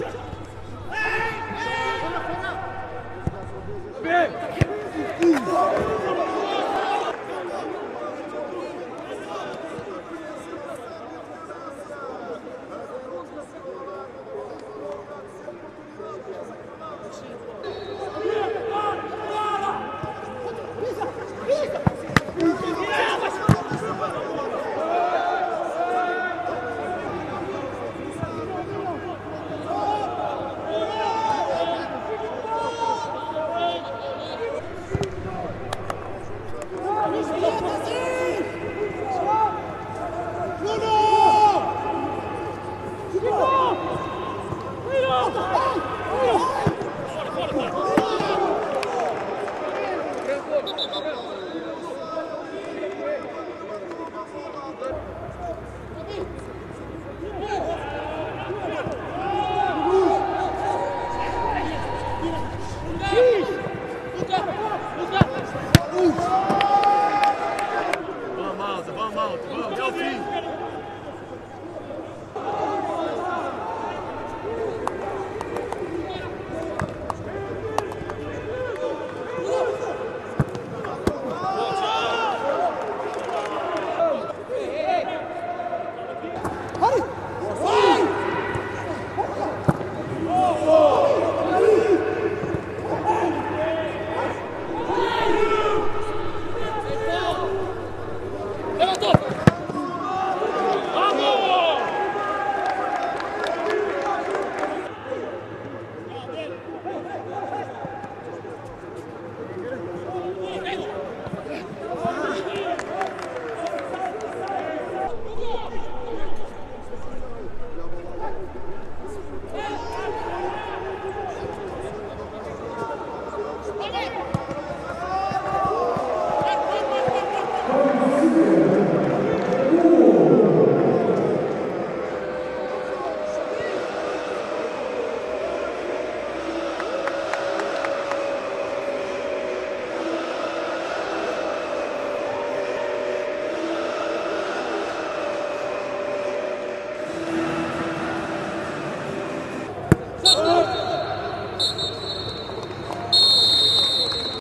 Let's go.